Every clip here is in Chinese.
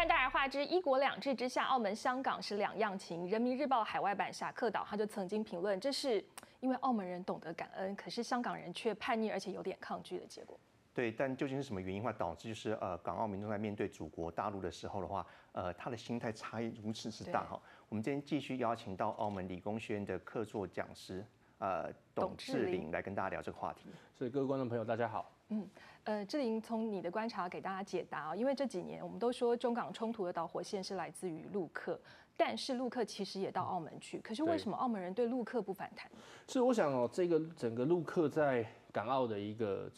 看大而化之，一国两制之下，澳门、香港是两样情。人民日报海外版侠客岛他就曾经评论，这是因为澳门人懂得感恩，可是香港人却叛逆，而且有点抗拒的结果。 对，但究竟是什么原因的话，导致就是港澳民众在面对祖国大陆的时候的话，他的心态差异如此之大哈。我们今天继续邀请到澳门理工学院的客座讲师董志玲来跟大家聊这个话题。所以各位观众朋友，大家好。志玲从你的观察给大家解答啊，因为这几年我们都说中港冲突的导火线是来自于陆客，但是陆客其实也到澳门去，可是为什么澳门人对陆客不反弹？是我想哦，这个整个陆客在港澳的一个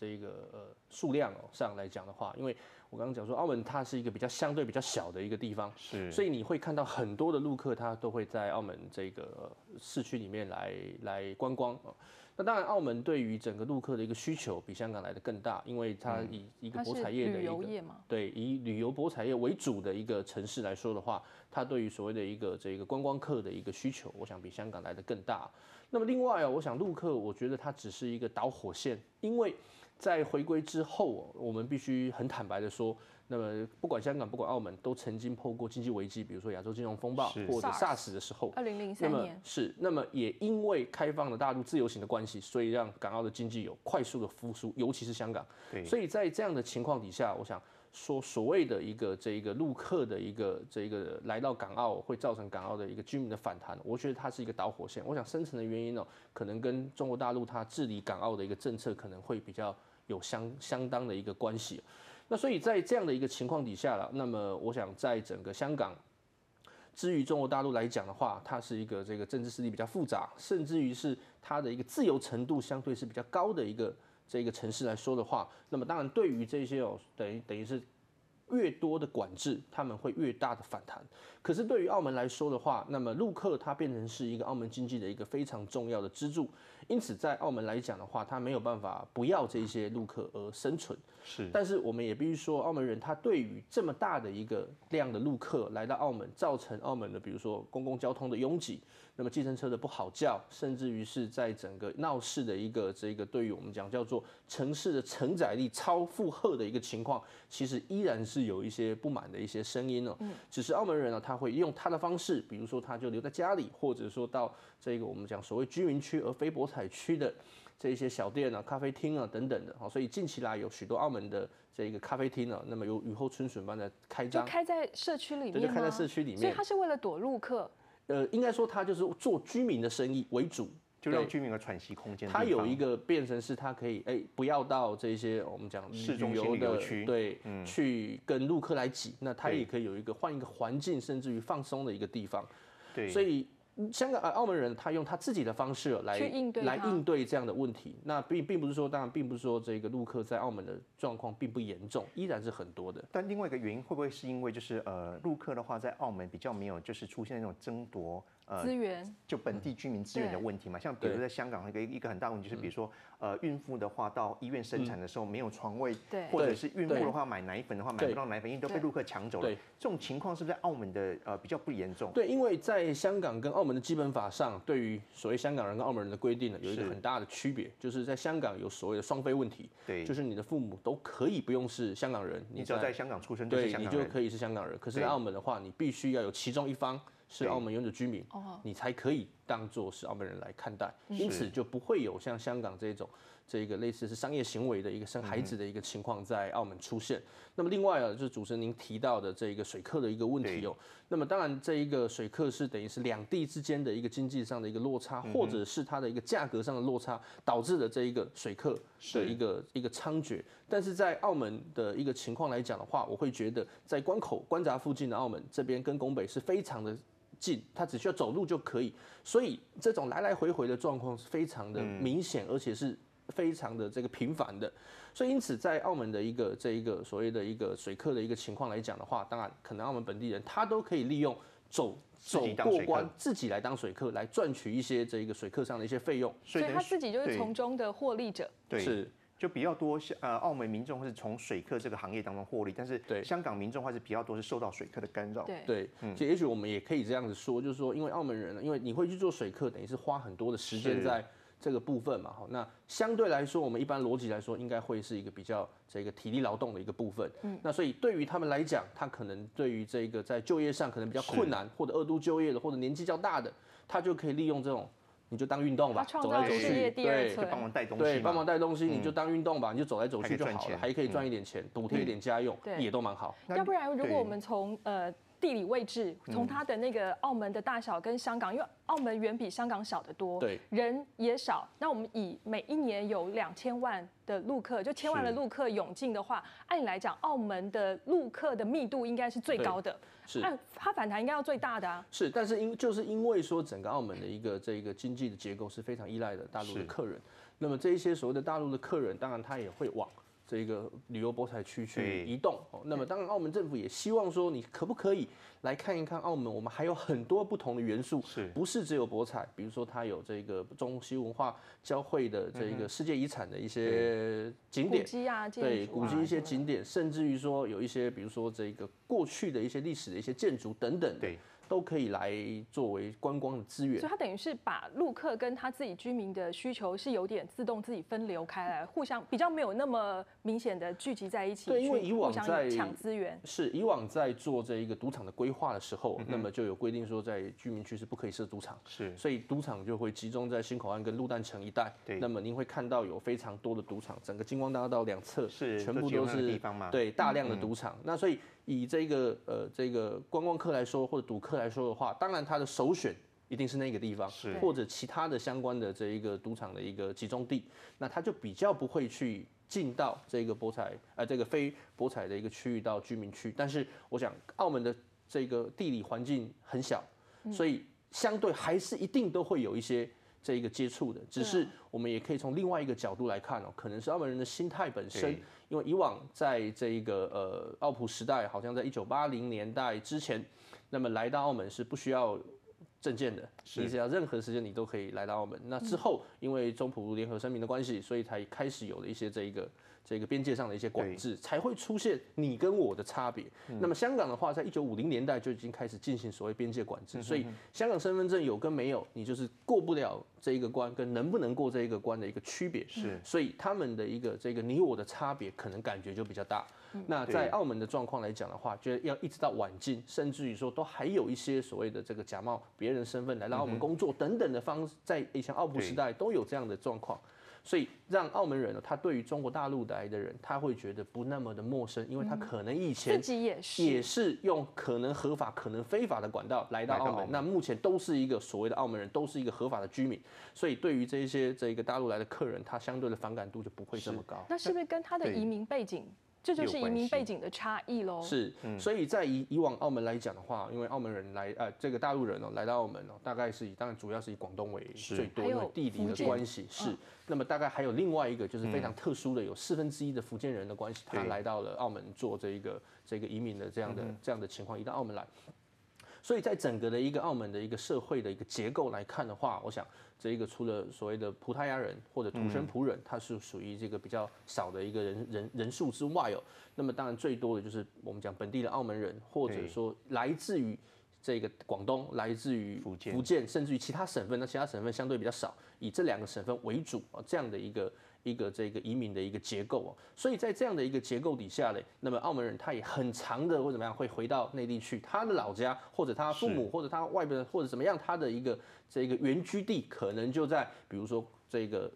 数量上来讲的话，因为我刚刚讲说澳门它是一个比较相对比较小的一个地方，是，所以你会看到很多的陆客他都会在澳门这个市区里面来观光啊。那当然，澳门对于整个陆客的一个需求比香港来的更大，因为它以一个博彩业的一个对以旅游博彩业为主的一个城市来说的话，它对于所谓的一个观光客的一个需求，我想比香港来的更大。那么另外我想陆客，我觉得它只是一个导火线，因为在回归之后，我们必须很坦白的说，那么不管香港不管澳门，都曾经碰过经济危机，比如说亚洲金融风暴或者 SARS 的时候，2003年是，那么也因为开放了大陆自由行的关系，所以让港澳的经济有快速的复苏，尤其是香港。所以在这样的情况底下，我想说所谓的一个陆客的一个来到港澳会造成港澳的一个居民的反弹，我觉得它是一个导火线。我想深层的原因呢，可能跟中国大陆它治理港澳的一个政策可能会比较有相当的一个关系，那所以在这样的一个情况底下了，那么我想在整个香港，至于中国大陆来讲的话，它是一个政治势力比较复杂，甚至于是它的一个自由程度相对是比较高的一个城市来说的话，那么当然对于这些等于是越多的管制，他们会越大的反弹。可是对于澳门来说的话，那么陆客它变成是一个澳门经济的一个非常重要的支柱，因此在澳门来讲的话，它没有办法不要这些陆客而生存。是，但是我们也必须说，澳门人他对于这么大的一个量的陆客来到澳门，造成澳门的比如说公共交通的拥挤，那么计程车的不好叫，甚至于是在整个闹市的一个对于我们讲叫做城市的承载力超负荷的一个情况，其实依然是有一些不满的一些声音哦，只是澳门人呢，他会用他的方式，比如说他就留在家里，或者说到我们讲所谓居民区而非博彩区的这些小店啊、咖啡厅啊等等的，所以近期来有许多澳门的咖啡厅啊，那么有雨后春笋般的开张，就开在社区里面，就开在社区里面，所以他是为了躲陆客，应该说他就是做居民的生意为主。 就让居民的喘息空间，它有一个变成是它可以不要到这些我们讲市中心旅游区，对，去跟陆客来挤，那它也可以有一个换一个环境，甚至于放松的一个地方。对，所以香港澳门人他用他自己的方式来应对这样的问题。那并不是说，当然并不是说这个陆客在澳门的状况并不严重，依然是很多的。但另外一个原因会不会是因为就是陆客的话在澳门比较没有就是出现那种争夺？ 资源就本地居民资源的问题嘛，像比如在香港一个很大问题就是，比如说孕妇的话到医院生产的时候没有床位，或者是孕妇的话买奶粉的话买不到奶粉，因为都被陆客抢走了。这种情况是不是在澳门的比较不严重？对，因为在香港跟澳门的基本法上，对于所谓香港人跟澳门人的规定呢，有一个很大的区别，就是在香港有所谓的双非问题，对，就是你的父母都可以不用是香港人，你只要在香港出生，对，你就可以是香港人。可是在澳门的话，你必须要有其中一方。 是澳门永久居民，你才可以当做是澳门人来看待，因此就不会有像香港这种类似是商业行为的一个生孩子的一个情况在澳门出现。那么另外就是主持人您提到的水客的一个问题哦，那么当然水客是等于是两地之间的一个经济上的一个落差，或者是它的一个价格上的落差导致的水客的一个猖獗。但是在澳门的一个情况来讲的话，我会觉得在关口关闸附近的澳门这边跟拱北是非常的。 近，他只需要走路就可以，所以这种来来回回的状况是非常的明显，而且是非常的频繁的。所以因此，在澳门的一个所谓的一个水客的一个情况来讲的话，当然可能澳门本地人他都可以利用走过关，自己来当水客，来赚取一些水客上的一些费用，所以他自己就是从中的获利者。对，是。 就比较多，澳门民众是从水客这个行业当中获利，但是香港民众还是比较多是受到水客的干扰。对，所以也许我们也可以这样子说，就是说，因为澳门人呢，因为你会去做水客，等于是花很多的时间在这个部分嘛，那相对来说，我们一般逻辑来说，应该会是一个比较这个体力劳动的一个部分。那所以对于他们来讲，他可能对于这个在就业上可能比较困难，或者二度就业的，或者年纪较大的，他就可以利用这种，你就当运动吧，走来走去，对，帮忙带东西，对，帮忙带东西，你就当运动吧，你就走来走去就好了，还可以赚一点钱，补贴一点家用，也都蛮好。要不然，如果我们从地理位置，从它的那个澳门的大小跟香港，因为澳门远比香港小得多，对，人也少。那我们以每一年有2000万的陆客，就千万的陆客涌进的话，按理来讲，澳门的陆客的密度应该是最高的，是，它反弹应该要最大的啊。是，但是因为说整个澳门的一个这个经济的结构是非常依赖的大陆的客人，那么这一些所谓的大陆的客人，当然他也会往这个旅游博彩区去移动，那么当然澳门政府也希望说，你可不可以来看一看澳门？我们还有很多不同的元素，不是只有博彩，比如说它有这个中西文化交汇的这个世界遗产的一些景点，对，古迹一些景点，甚至于说有一些比如说这个过去的一些历史的一些建筑等等，对，都可以来作为观光的资源。所以它等于是把陆客跟他自己居民的需求是有点自动自己分流开来，互相比较没有那么明显的聚集在一起。对，因为以往在抢资源，是以往在做这一个赌场的规划的时候，那么就有规定说，在居民区是不可以设赌场，是，所以赌场就会集中在新口岸跟鹿蛋城一带。对，那么您会看到有非常多的赌场，整个金光大道两侧是全部都是对大量的赌场。那所以以这个观光客来说，或者赌客来说的话，当然他的首选一定是那个地方，或者其他的相关的这一个赌场的一个集中地，那他就比较不会去进到这个博彩这个非博彩的一个区域到居民区。但是我想，澳门的这个地理环境很小，所以相对还是一定都会有一些这一个接触的。只是我们也可以从另外一个角度来看哦，可能是澳门人的心态本身，因为以往在这一个澳葡时代，好像在1980年代之前，那么来到澳门是不需要证件的，你只要任何时间你都可以来到澳门。那之后，因为中葡联合声明的关系，所以才开始有了一些这个边界上的一些管制，才会出现你跟我的差别。那么香港的话，在1950年代就已经开始进行所谓边界管制，所以香港身份证有跟没有，你就是过不了这一个关，跟能不能过这一个关的一个区别。是，所以他们的一个这个你我的差别，可能感觉就比较大。那在澳门的状况来讲的话，就要一直到晚近，甚至于说都还有一些所谓的这个假冒别人身份来到澳门工作等等的方式，在以前澳葡时代都有这样的状况，所以让澳门人他对于中国大陆来的人，他会觉得不那么的陌生，因为他可能以前自己也是用可能合法、可能非法的管道来到澳门，那目前都是一个所谓的澳门人，都是一个合法的居民，所以对于这些这个大陆来的客人，他相对的反感度就不会这么高。那是不是跟他的移民背景？这就是移民背景的差异喽。是，所以在以往澳门来讲的话，因为澳门人来这个大陆人来到澳门大概是当然主要是以广东为最多，因为地理的关系是。那么大概还有另外一个就是非常特殊的，有1/4的福建人的关系，他来到了澳门做这个移民的这样的情况，移到澳门来。所以在整个的一个澳门的一个社会的一个结构来看的话，我想这个除了所谓的葡萄牙人或者土生葡人，他是属于这个比较少的一个人数之外哦，那么当然最多的就是我们讲本地的澳门人，或者说来自于这个广东，来自于福建，甚至于其他省份，那其他省份相对比较少，以这两个省份为主啊，这样的一个这个移民的一个结构哦，所以在这样的一个结构底下嘞，那么澳门人他也很长的或怎么样会回到内地去，他的老家或者他父母或者他外边或者怎么样，他的一个这个原居地可能就在比如说这个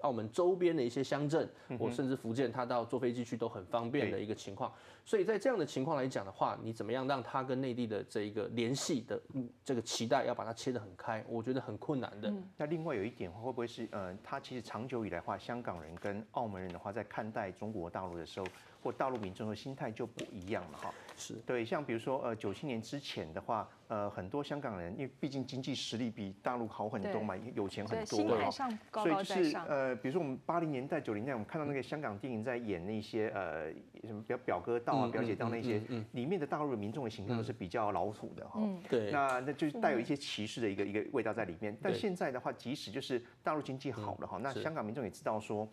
澳门周边的一些乡镇，或甚至福建，他到坐飞机去都很方便的一个情况。所以在这样的情况来讲的话，你怎么样让他跟内地的这一个联系的这个期待要把它切得很开，我觉得很困难的。那另外有一点的话，会不会是他其实长久以来。香港人跟澳门人的话，在看待中国大陆的时候，或大陆民众的心态就不一样了哈。是对，像比如说97年之前的话，很多香港人因为毕竟经济实力比大陆好很多嘛，有钱很多，对，所以就是比如说我们80年代、90年代，我们看到那个香港电影在演那些什么表哥道啊、表姐道那些，里面的大陆的民众的形象都是比较老土的哈。对，那就是带有一些歧视的一个味道在里面。但现在的话，即使就是大陆经济好了哈，那香港民众也知道说，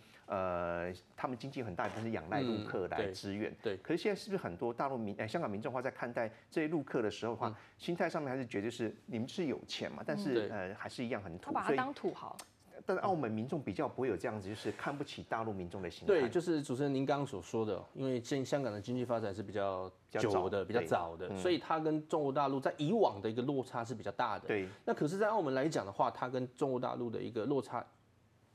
他们经济很大一部分是仰赖陆客来支援。对，可是现在是不是很多大陆香港民众的话，在看待这些陆客的时候的话，心态上面还是觉得就是你们是有钱嘛，但是还是一样很土，他把它当土豪。但澳门民众比较不会有这样子，就是看不起大陆民众的心态。对，就是主持人您刚刚所说的，因为香港的经济发展是比较久的、比较早的，所以它跟中国大陆在以往的一个落差是比较大的。对。那可是，在澳门来讲的话，它跟中国大陆的一个落差，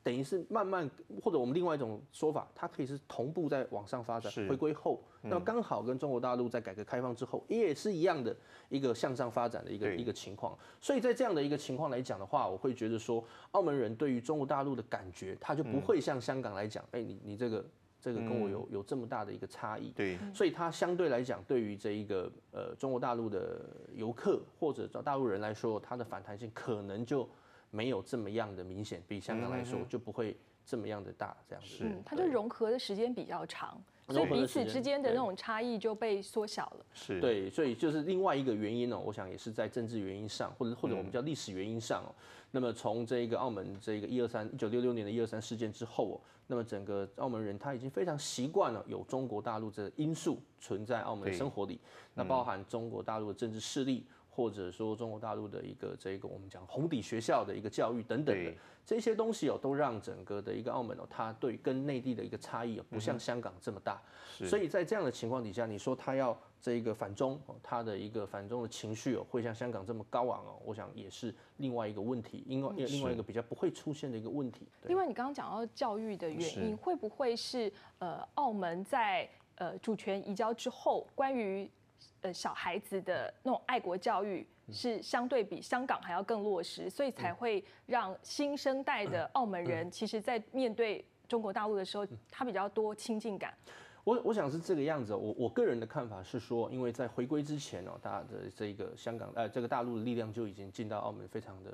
等于是慢慢，或者我们另外一种说法，它可以是同步在往上发展，回归后，那刚好跟中国大陆在改革开放之后也是一样的一个向上发展的一个情况。所以在这样的一个情况来讲的话，我会觉得说，澳门人对于中国大陆的感觉，他就不会像香港来讲，哎，你这个跟我有这么大的一个差异。对，所以他相对来讲，对于这一个中国大陆的游客或者大陆人来说，他的反弹性可能就没有这么样的明显，比香港来说就不会这么样的大，这样子。它就融合的时间比较长，所以彼此之间的那种差异就被缩小了。是，对，所以就是另外一个原因哦，我想也是在政治原因上，或者我们叫历史原因上哦。那么从这个澳门这个1966年的123事件之后哦，那么整个澳门人他已经非常习惯了有中国大陆的因素存在澳门的生活里，那包含中国大陆的政治势力。或者说中国大陆的一个我们讲红底学校的一个教育等等的这些东西哦，都让整个的一个澳门哦，它对跟内地的一个差异哦，不像香港这么大。所以在这样的情况底下，你说他要反中哦，他的一个反中的情绪哦，会像香港这么高昂哦，我想也是另外一个问题，另外一个比较不会出现的一个问题。另外，你刚刚讲到教育的原因，会不会是澳门在主权移交之后，关于小孩子的那种爱国教育是相对比香港还要更落实，所以才会让新生代的澳门人，其实在面对中国大陆的时候，他比较多亲近感。我想是这个样子。我个人的看法是说，因为在回归之前哦，大的这个香港这个大陆的力量就已经进到澳门非常的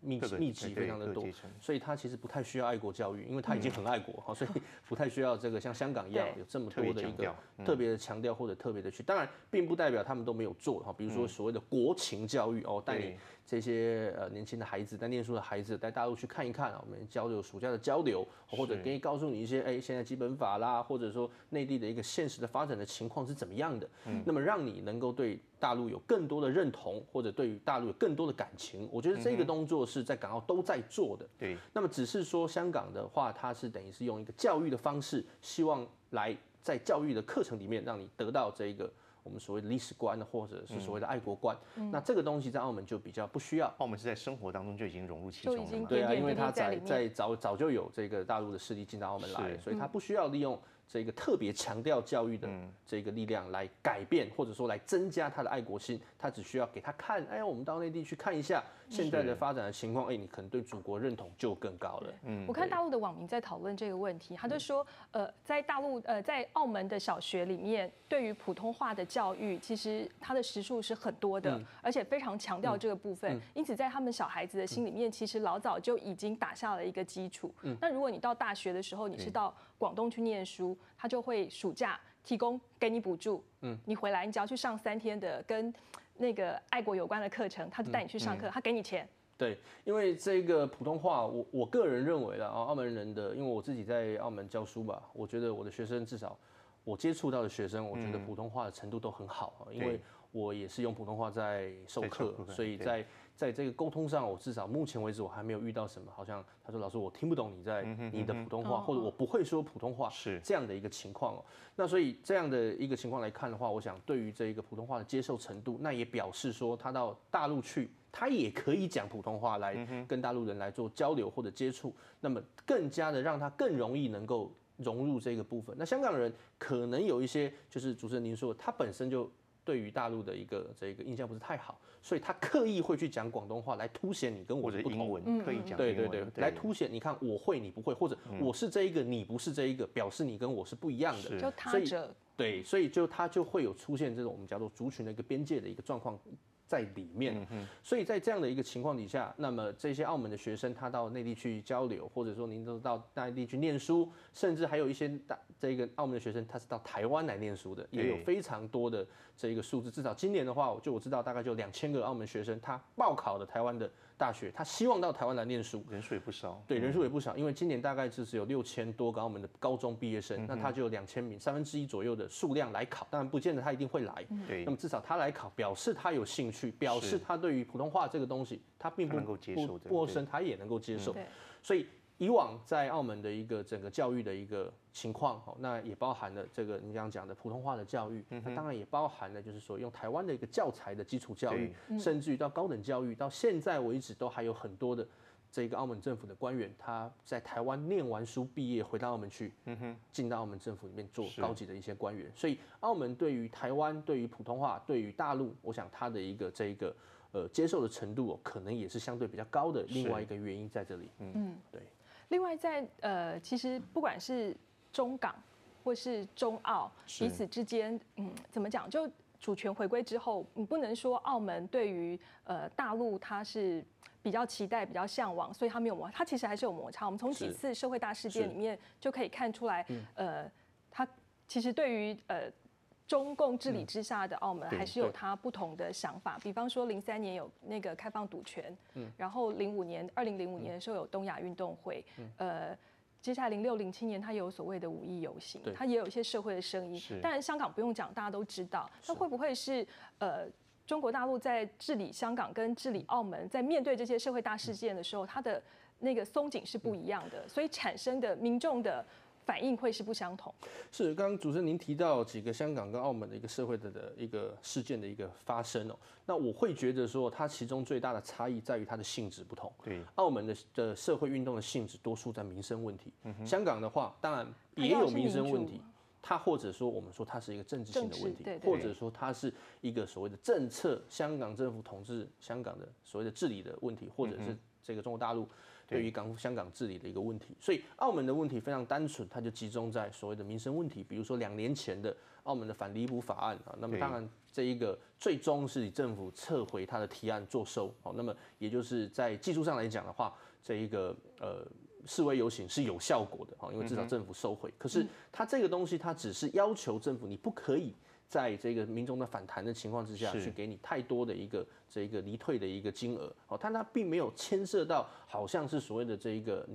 密集，非常的多，所以他其实不太需要爱国教育，因为他已经很爱国，所以不太需要这个像香港一样有这么多的一个特别的强调或者特别的去。当然，并不代表他们都没有做哈，比如说所谓的国情教育哦，带你这些年轻的孩子、在念书的孩子带大陆去看一看啊，我们交流暑假的交流，或者可以告诉你一些现在基本法啦，或者说内地的一个现实的发展的情况是怎么样的，那么让你能够对大陆有更多的认同，或者对于大陆有更多的感情。我觉得这个动作是在港澳都在做的。对，那么只是说香港的话，它是等于是用一个教育的方式，希望来在教育的课程里面让你得到这个我们所谓的历史观，或者是所谓的爱国观，那这个东西在澳门就比较不需要。澳门是在生活当中就已经融入其中了，对啊，因为它早就有这个大陆的势力进到澳门来，所以它不需要利用这个特别强调教育的这个力量来改变，或者说来增加他的爱国心。他只需要给他看，哎，我们到内地去看一下现在的发展的情况，哎，你可能对祖国认同就更高了。我看大陆的网民在讨论这个问题，他就说，在大陆在澳门的小学里面，对于普通话的教育，其实它的时数是很多的，而且非常强调这个部分，因此在他们小孩子的心里面，其实老早就已经打下了一个基础。那如果你到大学的时候，你是到广东去念书，他就会暑假提供给你补助，你回来你只要去上3天的跟那个爱国有关的课程，他就带你去上课，他给你钱。对，因为这个普通话，我个人认为啦，澳门人的，因为我自己在澳门教书吧，我觉得我的学生至少我接触到的学生，我觉得普通话的程度都很好，因为我也是用普通话在授课，所以在这个沟通上，我至少目前为止我还没有遇到什么，好像他说老师我听不懂你的普通话，或者我不会说普通话，是这样的一个情况哦。那所以这样的一个情况来看的话，我想对于这一个普通话的接受程度，那也表示说他到大陆去，他也可以讲普通话来跟大陆人来做交流或者接触，那么更加的让他更容易能够融入这个部分。那香港人可能有一些就是主持人您说他本身就对于大陆的一个印象不是太好，所以他刻意会去讲广东话来凸显你跟我的不同，或者英文，刻意讲英文，对，来凸显你看我会你不会，或者我是这一个你不是这一个，表示你跟我是不一样的，就他者，对，所以就他就会有出现这种我们叫做族群的一个边界的一个状况在里面。所以在这样的一个情况底下，那么这些澳门的学生他到内地去交流，或者说您都到内地去念书，甚至还有一些这个澳门的学生他是到台湾来念书的，也有非常多的这个数字。至少今年的话，我知道大概就2000个澳门学生他报考了台湾的大学，他希望到台湾来念书，人数也不少。对，人数也不少，因为今年大概只有6000多个澳门的高中毕业生，那他就有2000名，1/3左右的数量来考。当然，不见得他一定会来。对。那么至少他来考，表示他有兴趣，表示他对于普通话这个东西，他并不能够接受，陌生他也能够接受。所以以往在澳门的一个整个教育的一个情况，那也包含了这个你刚讲的普通话的教育，那当然也包含了就是说用台湾的一个教材的基础教育，甚至于到高等教育，到现在为止都还有很多的这个澳门政府的官员，他在台湾念完书毕业回到澳门去，进到澳门政府里面做高级的一些官员，所以澳门对于台湾、对于普通话、对于大陆，我想他的一个接受的程度，可能也是相对比较高的另外一个原因在这里。嗯，对。另外在，其实不管是中港或是中澳彼此之间，怎么讲？就主权回归之后，你不能说澳门对于大陆它是比较期待、比较向往，所以它没有摩擦，它其实还是有摩擦。我们从几次社会大事件里面就可以看出来，它其实对于中共治理之下的澳门还是有它不同的想法，比方说03年有那个开放赌权，然后2005年的时候有东亚运动会，接下来06、07年它也有所谓的5亿游行，它也有一些社会的声音。当然香港不用讲，大家都知道。那会不会是中国大陆在治理香港跟治理澳门，在面对这些社会大事件的时候，它的那个松紧是不一样的，所以产生的民众的反应会是不相同。是，刚刚主持人您提到几个香港跟澳门的一个社会的一个事件的一个发生哦，那我会觉得说它其中最大的差异在于它的性质不同。对，澳门的社会运动的性质多数在民生问题，香港的话当然也有民生问题。它或者说我们说它是一个政治性的问题，或者说它是一个所谓的政策，香港政府统治香港的所谓的治理的问题，或者是这个中国大陆对于香港治理的一个问题。所以澳门的问题非常单纯，它就集中在所谓的民生问题，比如说2年前的澳门的反离补法案啊，那么当然这一个最终是以政府撤回它的提案作收，好，那么也就是在技术上来讲的话，这一个示威游行是有效果的，因为至少政府收回。可是它这个东西，它只是要求政府你不可以在这个民众的反弹的情况之下，去给你太多的一个离退的一个金额，但它并没有牵涉到好像是所谓的这一个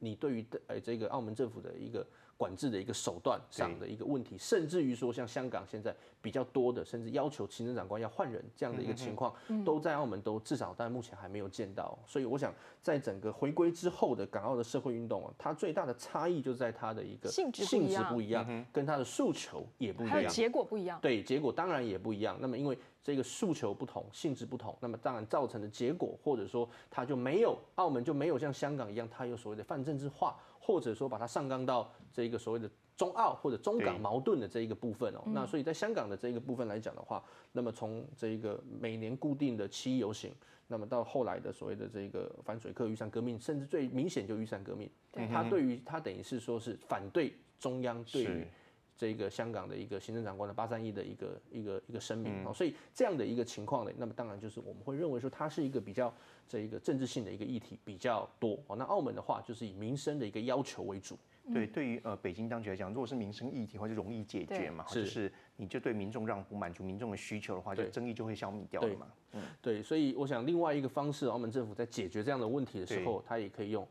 你对于这个澳门政府的一个管制的一个手段上的一个问题，甚至于说像香港现在比较多的，甚至要求行政长官要换人这样的一个情况，都在澳门都至少但目前还没有见到。所以我想，在整个回归之后的港澳的社会运动啊，它最大的差异就在它的一个性质不一样，跟它的诉求也不一样，还有结果不一样。对，结果当然也不一样。那么因为这个诉求不同，性质不同，那么当然造成的结果，或者说它就没有，澳门就没有像香港一样，它有所谓的泛政治化，或者说把它上纲到这个所谓的中澳或者中港矛盾的这一个部分哦。那所以在香港的这一个部分来讲的话，那么从这一个每年固定的7游行，那么到后来的所谓的这个反水客、雨伞革命，甚至最明显就雨伞革命，它对于它等于是说是反对中央对于这个香港的一个行政长官的831的一个声明，所以这样的一个情况呢，那么当然就是我们会认为说它是一个比较政治性的一个议题比较多。那澳门的话就是以民生的一个要求为主。对，对于北京当局来讲，如果是民生议题，或是容易解决嘛，就是你就对民众让步，满足民众的需求的话，就争议就会消弭掉了嘛。对，所以我想另外一个方式，澳门政府在解决这样的问题的时候，它也可以用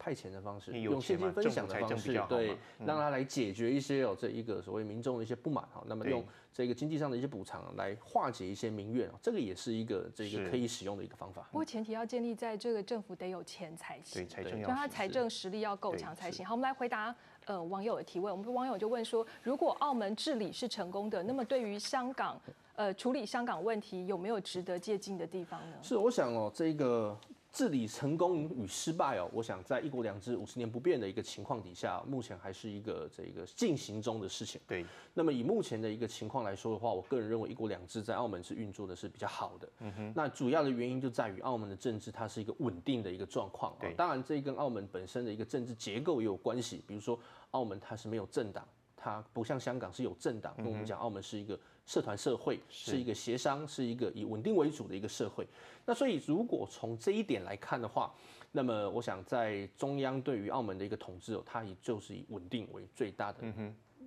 派遣的方式，用现金分享的方式，对，让他来解决一些这一个所谓民众的一些不满，那么用这个经济上的一些补偿来化解一些民怨，这个也是一个可以使用的一个方法。不过前提要建立在这个政府得有钱才行，对，财政要，他财政实力要够强才行。好，我们来回答网友的提问。我们网友就问说，如果澳门治理是成功的，那么对于香港处理香港问题有没有值得借鉴的地方呢？是，我想这个治理成功与失败我想在一国两制50年不变的一个情况底下，目前还是一个进行中的事情。对，那么以目前的一个情况来说的话，我个人认为一国两制在澳门是运作的是比较好的。那主要的原因就在于澳门的政治它是一个稳定的一个状况。当然这跟澳门本身的一个政治结构也有关系，比如说澳门它是没有政党，它不像香港是有政党，跟我们讲澳门是一个社团社会，是一个协商，是一个以稳定为主的一个社会。那所以如果从这一点来看的话，那么我想在中央对于澳门的一个统治它也就是以稳定为最大的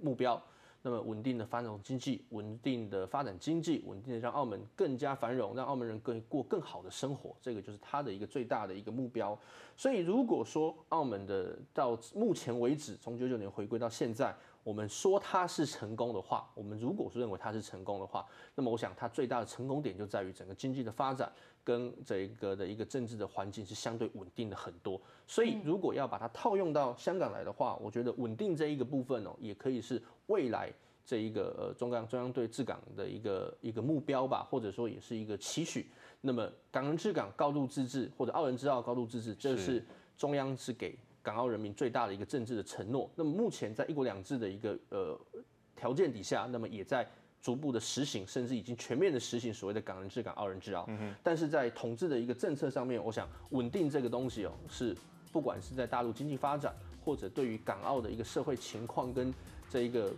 目标。那么稳定的繁荣经济，稳定的发展经济，稳定的让澳门更加繁荣，让澳门人过更好的生活，这个就是它的一个最大的一个目标。所以如果说澳门的到目前为止，从1999年回归到现在，我们说它是成功的话，我们如果是认为它是成功的话，那么我想它最大的成功点就在于整个经济的发展跟这个的一个政治的环境是相对稳定的很多。所以如果要把它套用到香港来的话，我觉得稳定这一个部分哦，也可以是未来这一个中央对治港的一个目标吧，或者说也是一个期许。那么港人治港、高度自治，或者澳人治澳、高度自治，这是中央是给港澳人民最大的一个政治的承诺。那么目前在一国两制的一个条件底下，那么也在逐步的实行，甚至已经全面的实行所谓的港人治港、澳人治澳。但是在统治的一个政策上面，我想稳定这个东西哦，是不管是在大陆经济发展，或者对于港澳的一个社会情况跟这一个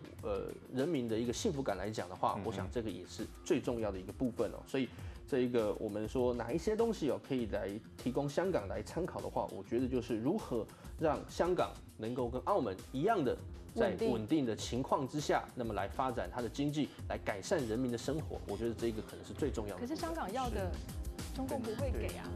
人民的一个幸福感来讲的话，我想这个也是最重要的一个部分哦。所以这一个我们说哪一些东西哦，可以来提供香港来参考的话，我觉得就是如何让香港能够跟澳门一样的在稳定的情况之下，那么来发展它的经济，来改善人民的生活，我觉得这个可能是最重要的。可是香港要的，中共不会给啊。